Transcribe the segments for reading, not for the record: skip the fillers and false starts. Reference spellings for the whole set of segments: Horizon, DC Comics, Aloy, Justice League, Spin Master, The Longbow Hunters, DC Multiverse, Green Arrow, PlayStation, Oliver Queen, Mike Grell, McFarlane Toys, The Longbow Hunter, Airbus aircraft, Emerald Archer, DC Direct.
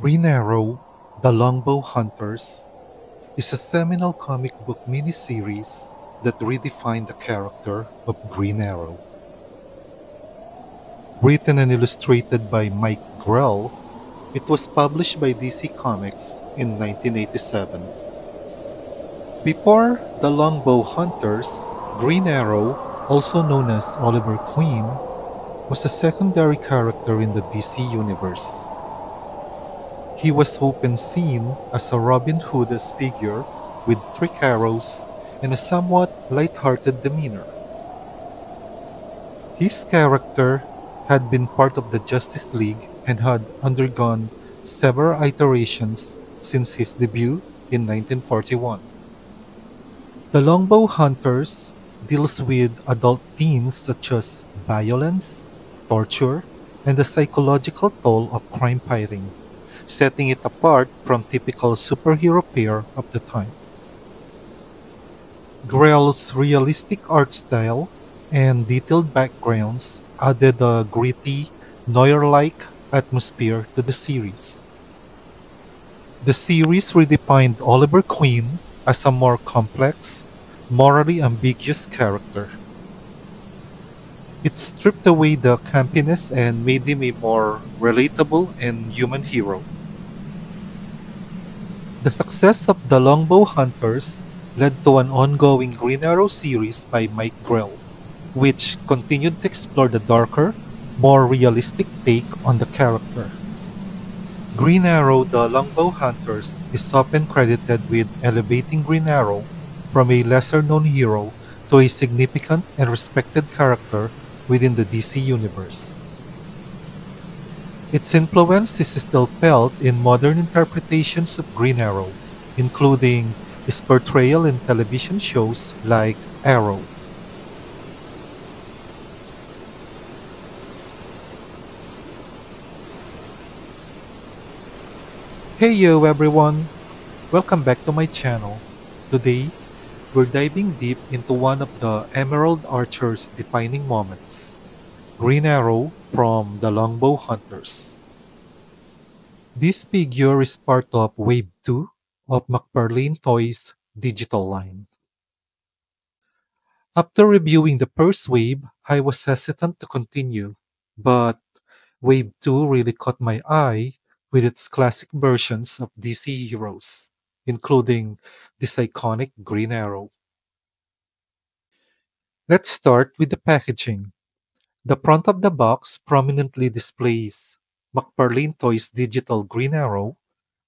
Green Arrow, The Longbow Hunters is a seminal comic book miniseries that redefined the character of Green Arrow. Written and illustrated by Mike Grell, it was published by DC Comics in 1987. Before The Longbow Hunters, Green Arrow, also known as Oliver Queen, was a secondary character in the DC Universe. He was often seen as a Robin Hood-esque figure with trick arrows and a somewhat light-hearted demeanor. His character had been part of the Justice League and had undergone several iterations since his debut in 1941. The Longbow Hunters deals with adult themes such as violence, torture, and the psychological toll of crime fighting, setting it apart from typical superhero fare of the time. Grell's realistic art style and detailed backgrounds added a gritty, noir-like atmosphere to the series. The series redefined Oliver Queen as a more complex, morally ambiguous character. It stripped away the campiness and made him a more relatable and human hero. The success of The Longbow Hunters led to an ongoing Green Arrow series by Mike Grell, which continued to explore the darker, more realistic take on the character. Green Arrow, The Longbow Hunters is often credited with elevating Green Arrow from a lesser-known hero to a significant and respected character within the DC Universe. Its influence is still felt in modern interpretations of Green Arrow, including his portrayal in television shows like Arrow. Hey yo everyone! Welcome back to my channel. Today, we're diving deep into one of the Emerald Archer's defining moments, Green Arrow from The Longbow Hunters. This figure is part of Wave 2 of McFarlane Toys' digital line. After reviewing the first wave, I was hesitant to continue, but Wave 2 really caught my eye with its classic versions of DC heroes, including this iconic Green Arrow. Let's start with the packaging. The front of the box prominently displays McFarlane Toys' digital Green Arrow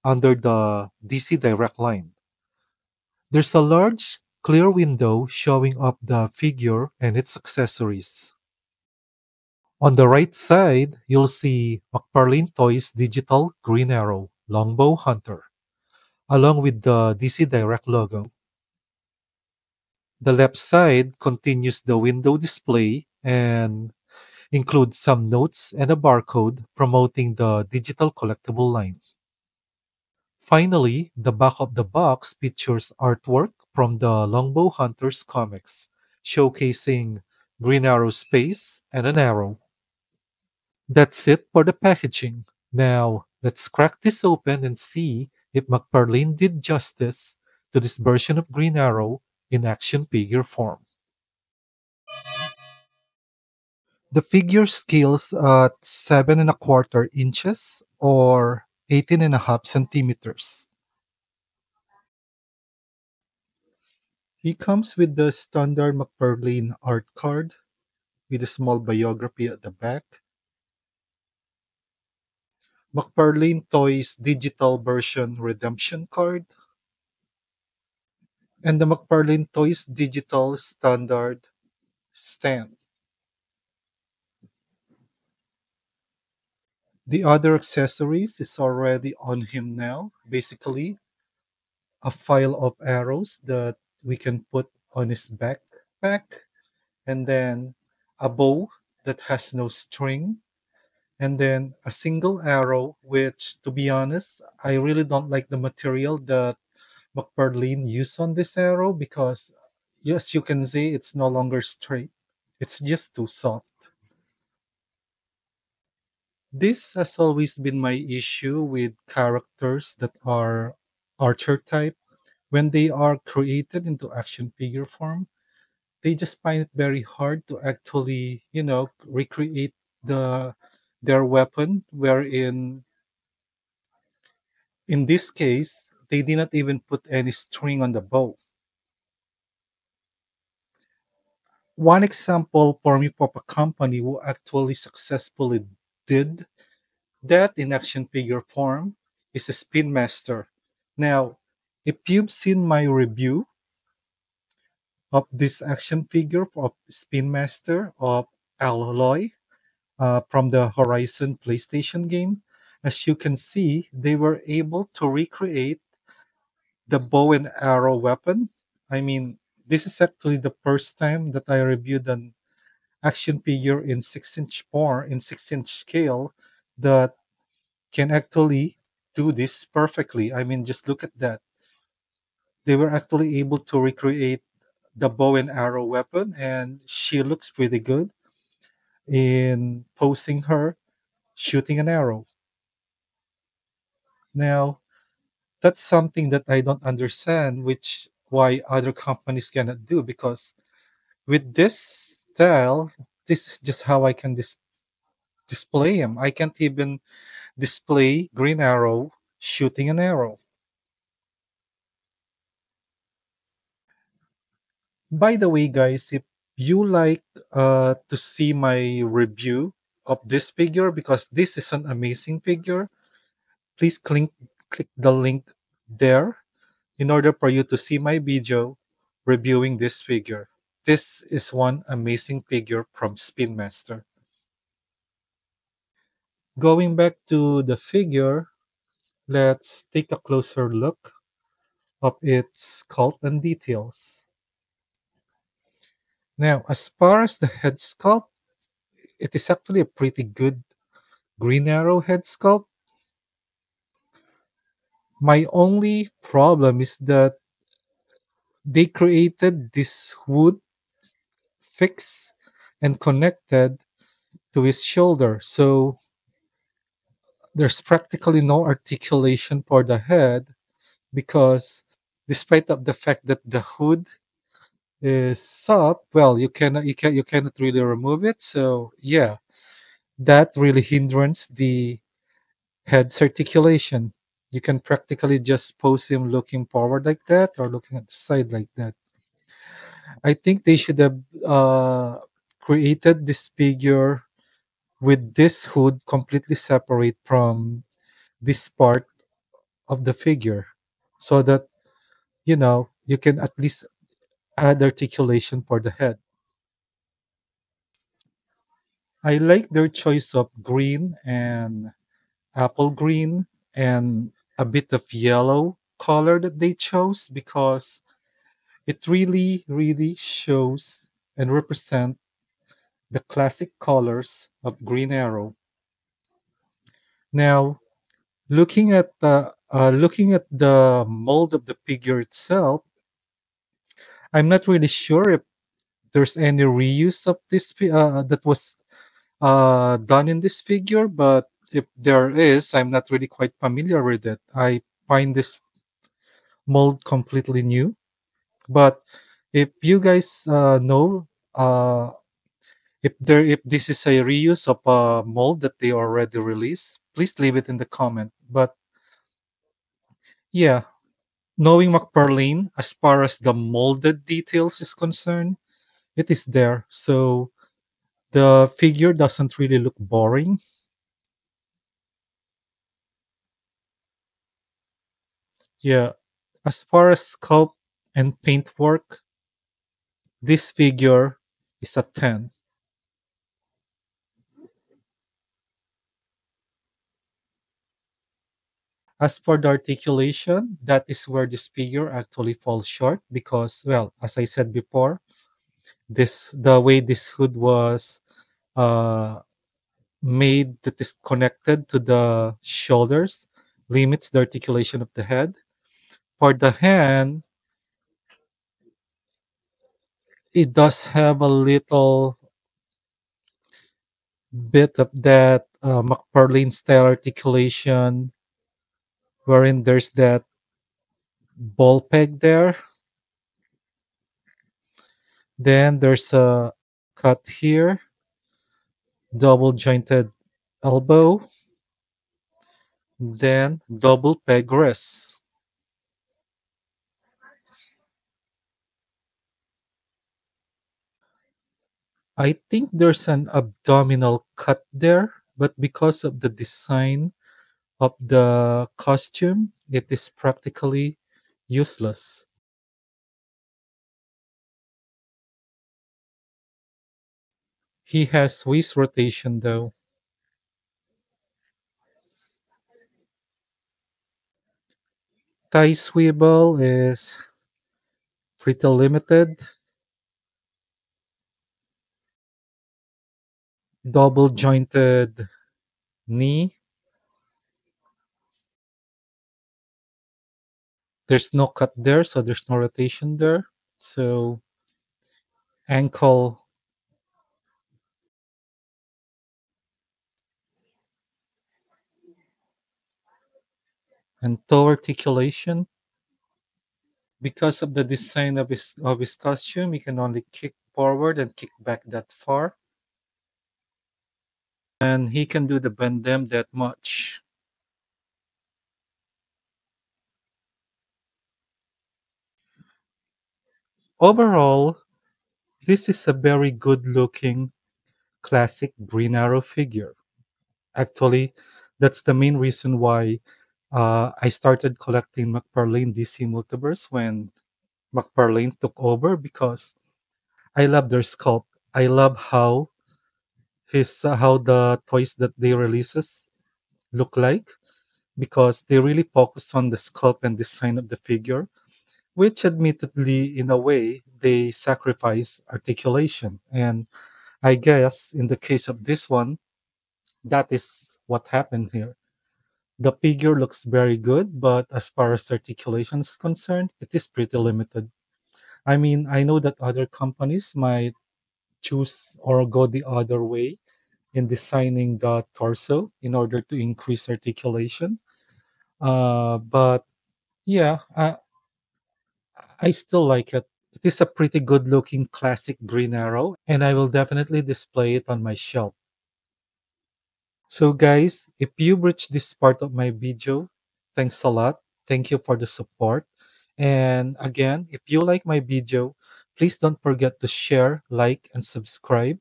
under the DC Direct line. There's a large, clear window showing up the figure and its accessories. On the right side, you'll see McFarlane Toys' digital Green Arrow, Longbow Hunter, along with the DC Direct logo. The left side continues the window display and includes some notes and a barcode promoting the digital collectible line. Finally, the back of the box features artwork from the Longbow Hunters comics, showcasing Green Arrow's face and an arrow. That's it for the packaging. Now, let's crack this open and see if McFarlane did justice to this version of Green Arrow in action figure form. The figure scales at 7 1/4 inches or 18.5 centimeters. He comes with the standard McFarlane art card with a small biography at the back. McFarlane Toys digital version redemption card. And the McFarlane Toys digital standard stand. The other accessories is already on him now. Basically, a file of arrows that we can put on his backpack, and then a bow that has no string, and then a single arrow, which, to be honest, I really don't like the material that McFarlane used on this arrow because, yes, you can see it's no longer straight. It's just too soft. This has always been my issue with characters that are Archer type. When they are created into action figure form, they just find it very hard to actually, recreate their weapon, wherein in this case, they did not even put any string on the bow. One example for me of a company who actually successfully did that in action figure form is a Spin Master. Now, if you've seen my review of this action figure of Spin Master of Aloy from the Horizon PlayStation game, as you can see, they were able to recreate the bow and arrow weapon. I mean, this is actually the first time that I reviewed an action figure in 6-inch form, in 6-inch scale, that can actually do this perfectly. I mean, just look at that. They were actually able to recreate the bow and arrow weapon, and she looks pretty good in posing her shooting an arrow. Now, that's something that I don't understand, which why other companies cannot do, because with this style, this is just how I can display him. I can't even display Green Arrow shooting an arrow. By the way, guys, if you like to see my review of this figure, because this is an amazing figure, please click the link there in order for you to see my video reviewing this figure. This is one amazing figure from Spin Master. Going back to the figure, let's take a closer look of its sculpt and details. Now, as far as the head sculpt, it is actually a pretty good Green Arrow head sculpt. My only problem is that they created this wood fix and connected to his shoulder. So there's practically no articulation for the head, because despite of the fact that the hood is up, well, you cannot really remove it. So yeah, that really hinders the head's articulation. You can practically just pose him looking forward like that, or looking at the side like that. I think they should have created this figure with this hood completely separate from this part of the figure, so that you can at least add articulation for the head. I like their choice of green and apple green and a bit of yellow color that they chose, because it really, really shows and represents the classic colors of Green Arrow. Now, looking at the mold of the figure itself, I'm not really sure if there's any reuse of this that was done in this figure, but if there is, I'm not really quite familiar with it. I find this mold completely new. But if you guys know if this is a reuse of a mold that they already released, please leave it in the comment. But yeah, knowing McFarlane, as far as the molded details is concerned, it is there. So the figure doesn't really look boring. Yeah, as far as sculpt and paintwork, this figure is a 10. As for the articulation, that is where this figure actually falls short, because, well, as I said before, the way this hood was made that is connected to the shoulders limits the articulation of the head. For the hand, it does have a little bit of that McFarlane style articulation, wherein there's that ball peg there. Then there's a cut here, double jointed elbow, then double peg wrist. I think there's an abdominal cut there, but because of the design of the costume, it is practically useless. He has waist rotation though. Tie swivel is pretty limited. Double jointed knee. There's no cut there, so there's no rotation there. So ankle. And toe articulation. Because of the design of his costume, he can only kick forward and kick back that far. And he can do the bend them that much. Overall, this is a very good looking classic Green Arrow figure. Actually, that's the main reason why I started collecting McFarlane DC Multiverse when McFarlane took over, because I love their sculpt. I love how how the toys that they releases look like, because they really focus on the sculpt and design of the figure, which admittedly, in a way, they sacrifice articulation. And I guess in the case of this one, that is what happened here. The figure looks very good, but as far as articulation is concerned, it is pretty limited. I mean, I know that other companies might choose or go the other way in designing the torso in order to increase articulation. But yeah, I still like it. It is a pretty good looking classic Green Arrow, and I will definitely display it on my shelf. So guys, if you've reached this part of my video, thanks a lot. Thank you for the support. And again, if you like my video, please don't forget to share, like, and subscribe.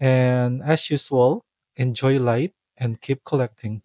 And as usual, enjoy life and keep collecting.